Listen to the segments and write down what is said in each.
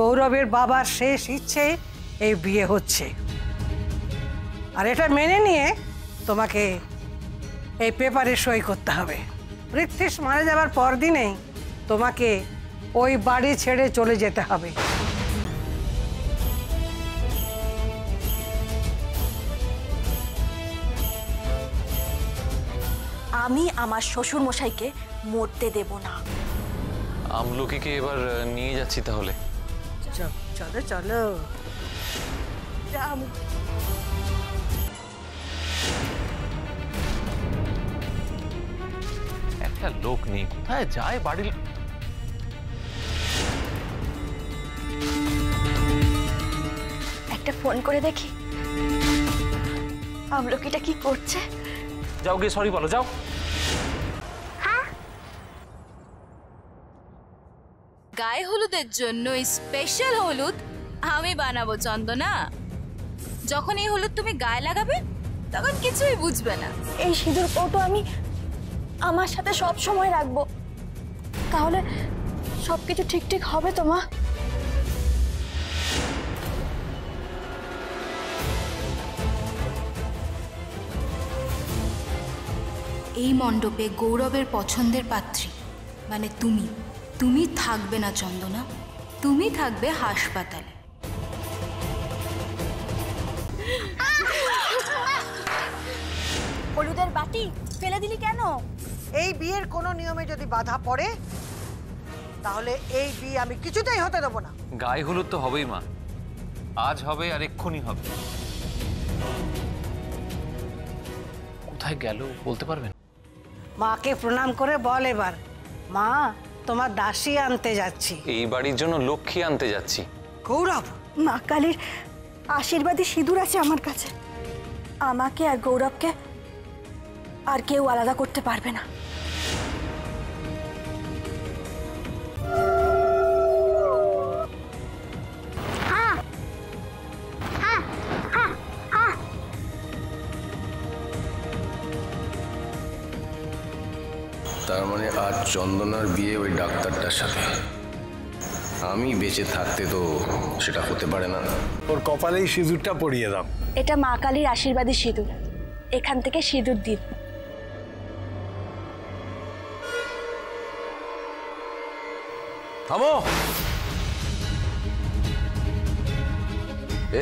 গৌরবের বাবার শেষ ইচ্ছে এই বিয়ে হচ্ছে, আর এটা মেনে নিয়ে তোমাকে এই পেপারে সই করতে হবে। পৃথ্বীশ মারা যাওয়ার পরদিনেই তোমাকে ওই বাড়ি ছেড়ে চলে যেতে হবে। আমি আমার শ্বশুর মশাইকে মরতে দেব না। আমলকিকে এবার নিয়ে যাচ্ছি, তাহলে চলো চলো। একটা লোক নেই, কোথায় যায় বাড়ির। একটা ফোন করে দেখি আমলকিটা কি করছে। যাও গিয়ে সরি বলো, যাও। গায়ে হলুদের জন্য স্পেশাল হলুদ আমি বানাবো চন্দনা। যখন এই হলুদ তুমি গায়ে লাগাবে তখন কিছুই বুঝবে না। এই সিঁদুর কৌটো আমি আমার সাথে সব সময় রাখবো, তাহলে সবকিছু ঠিক হবে তো মা? এই মণ্ডপে গৌরবের পছন্দের পাত্রী মানে তুমি, তুমি থাকবে না চন্দনা, তুমি থাকবে হাসপাতালে। হলুদের বাটি ফেলে দিলি কেন? এই বিয়ের কোনো নিয়মে যদি বাধা পড়ে তাহলে এই বিয়ে আমি কিছুতেই হতে দেব না। গায়ে হলুদ তো হবেই মা, আজ হবে আর এক্ষুনি হবে। কোথায় গেল বলতে পারবেন? মাকে প্রণাম করে বল এবার, মা তোমার দাসী আনতে যাচ্ছি, এই বাড়ির জন্য লক্ষ্মী আনতে যাচ্ছি। গৌরব, মা কালীর আশীর্বাদে সিঁদুর আছে আমার কাছে, আমাকে আর গৌরবকে আর কেউ আলাদা করতে পারবে না। তার মানে আজ চন্দনার বিয়ে ওই ডাক্তারটার সাথে। আমি বেঁচে থাকতে তো সেটা হতে পারে না। ওর কপালেই সিঁদুরটা পরিয়ে দাও। এটা মা কালীর আশীর্বাদী সিঁদুর, এখান থেকে সিঁদুর দিন। থামো,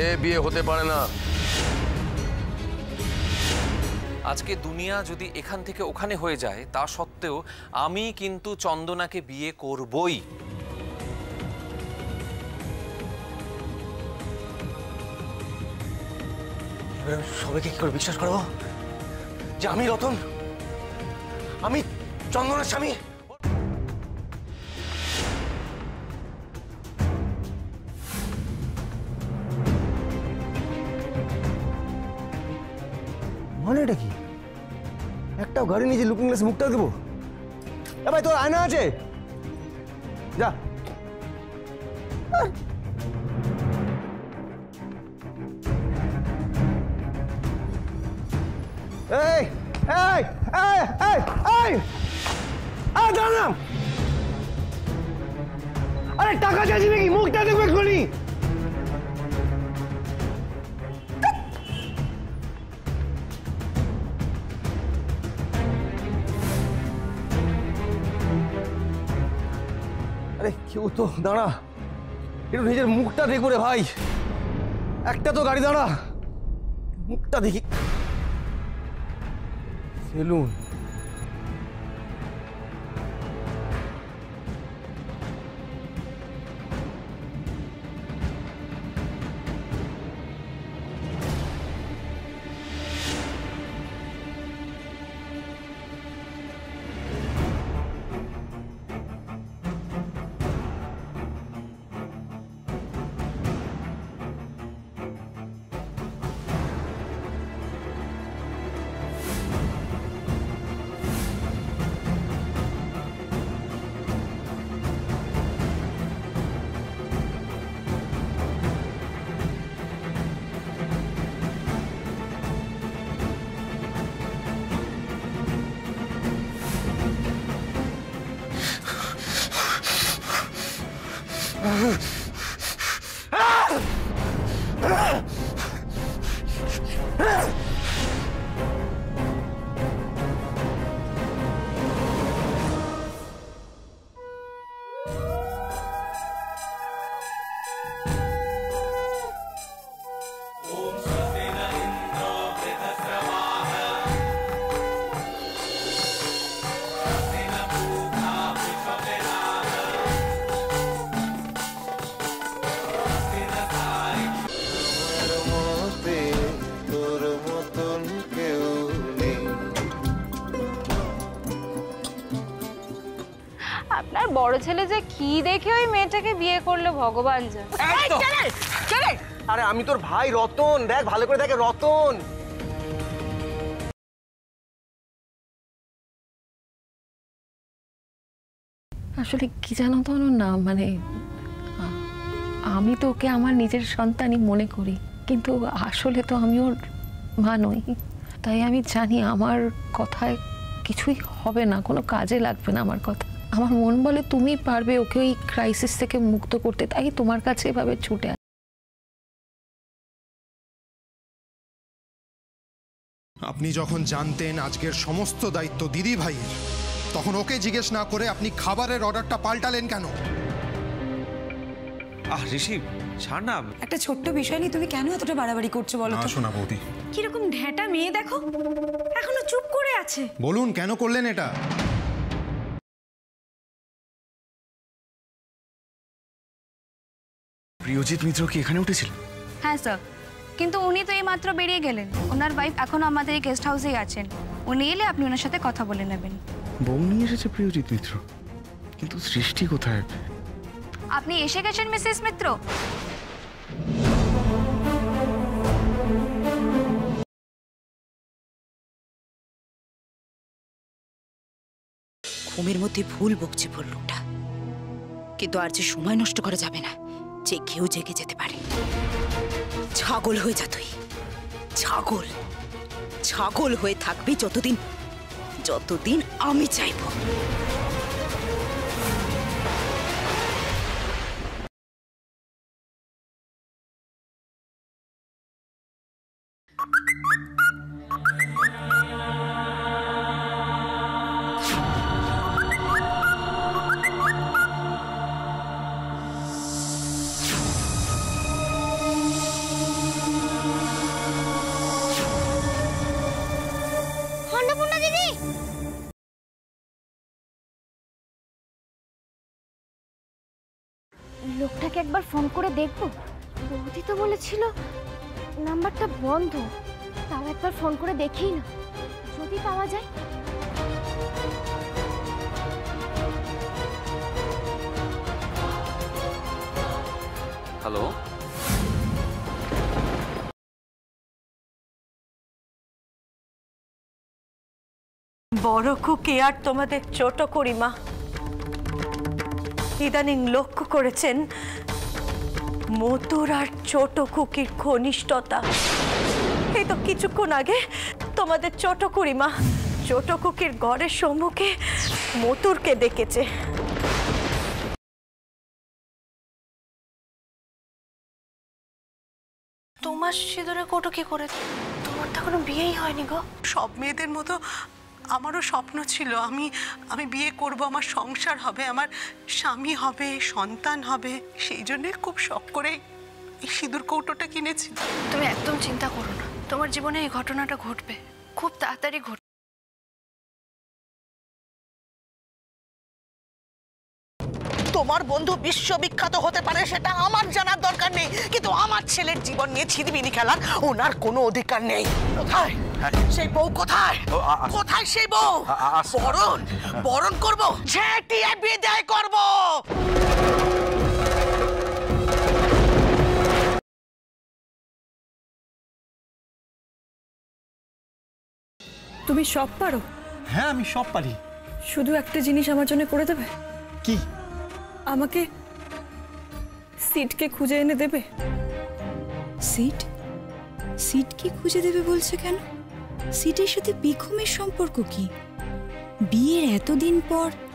এ বিয়ে হতে পারে না। আজকে দুনিয়া যদি এখান থেকে ওখানে হয়ে যায় তা সত্ত্বেও আমি কিন্তু চন্দনাকে বিয়ে করবই। সবাইকে কি করে বিশ্বাস করবো যে আমি রতন, আমি চন্দনার স্বামী? মানে এটা কি, একটাও গাড়ি নিয়ে লুকিং গ্লাসে মুখটা দেবো? এ ভাই তোর আয়না আছে, যা। এই এই এই এই এই আয় দাঁড়া। আরে টাকা চাইছি নাকি? মুখটা দেখবে এক্ষুনি। আরে কেউ তো দাঁড়া, একটু নিজের মুখটা দেখো রে ভাই। একটা তো গাড়ি, দাঁড়া মুখটা দেখি। সেলুন, আপনার বড় ছেলে যে কি দেখে ওই মেয়েটাকে বিয়ে করলো ভগবান জানে। আরে আমি তোর ভাই রতন, দেখ ভালো করে দেখে রতন। আসলে কি জানো তো না, মানে আমি তো ওকে আমার নিজের সন্তানই মনে করি, কিন্তু আসলে তো আমি ওর মা নই। তাই আমি জানি আমার কথায় কিছুই হবে না, কোনো কাজে লাগবে না আমার কথা। আমার মন বলে তুমি পারবে ওকে ওই ক্রাইসিস থেকে মুক্ত করতে, তাই তোমার কাছে এভাবে ছুটে। আপনি যখন জানতেন আজকের সমস্ত দায়িত্ব দিদি ভাইয়ের, তখন ওকে জিজ্ঞেস না করে আপনি খাবারের অর্ডারটা পাল্টালেন কেন? আহ ঋষি ছাড় না, একটা ছোট্ট বিষয় নিয়ে তুমি কেন এতটা বাড়াবাড়ি করছো বলো তো? শোনা বৌদি, কিরকম ঢ্যাটা মেয়ে দেখো, এখনো চুপ করে আছে। বলুন কেন করলেন এটা? প্রিয়জিৎ মিত্র কি এখানে উঠেছিল? হ্যাঁ স্যার, কিন্তু উনি তো এই মাত্র বেরিয়ে গেলেন। ওনার ওয়াইফ এখনো আমাদের এই গেস্ট হাউসেই আছেন, উনি এলে আপনি ওনার সাথে কথা বলে নেবেন। বউ নিয়ে এসেছে প্রিয়জিৎ মিত্র, কিন্তু সৃষ্টি কোথায়? আপনি এসে গেছেন মিসেস মিত্র। ঘুমের মধ্যে ভুল বকছে ভুলটা, কিন্তু আর যে সময় নষ্ট করা যাবে না। যে কেউ জেগে যেতে পারে। ছাগল হয়ে যা তুই, ছাগল ছাগল হয়ে থাকবি যতদিন যতদিন আমি চাইব। লোকটাকে একবার ফোন করে দেখবো, বৌদি তো বলেছিল নাম্বারটা বন্ধ। তাও একবার ফোন করে দেখি না, যদি পাওয়া যায়। হ্যালো, বড় খুকি আর তোমাদের ছোট করিমা ইদানিং লক্ষ্য করেছেন মতুর আর ছোট খুকির ঘনিষ্ঠতা। এই তো কিছুক্ষণ আগে তোমাদের ছোট খুড়িমা ছোট খুকির ঘরের সম্মুখে মতুরকে দেখেছে। তোমার সিঁদুরে কোটো কি করে? তোমার তো কোনো বিয়েই হয়নি গো। সব মেয়েদের মতো আমারও স্বপ্ন ছিল আমি বিয়ে করব, আমার সংসার হবে, আমার স্বামী হবে, সন্তান হবে। সেই জন্যে খুব শখ করে এই সিঁদুর কৌটোটা কিনেছি। তুমি একদম চিন্তা করো না, তোমার জীবনে এই ঘটনাটা ঘটবে, খুব তাড়াতাড়ি ঘটবে। তোমার বন্ধু বিশ্ববিখ্যাত হতে পারে, সেটা আমার জানার দরকার নেই, কিন্তু আমার ছেলের জীবন নিয়ে ছিটবিনি খেলার ওনার কোনো অধিকার নেই। কোথায় সেই বউ? কোথায় কোথায় সেই বউ? বরণ বরণ করবো, ঝেঁটিয়ে বিদায় করবো। তুমি সব পারো? হ্যাঁ আমি সব পারি, শুধু একটা জিনিস আমার জন্য করে দেবে। কি? আমাকে সিটকে খুঁজে এনে দেবে। সিট? সিটকে খুঁজে দেবে বলছে কেন? সিটের সাথে বিখুমের সম্পর্ক কি? বিয়ের এতদিন পর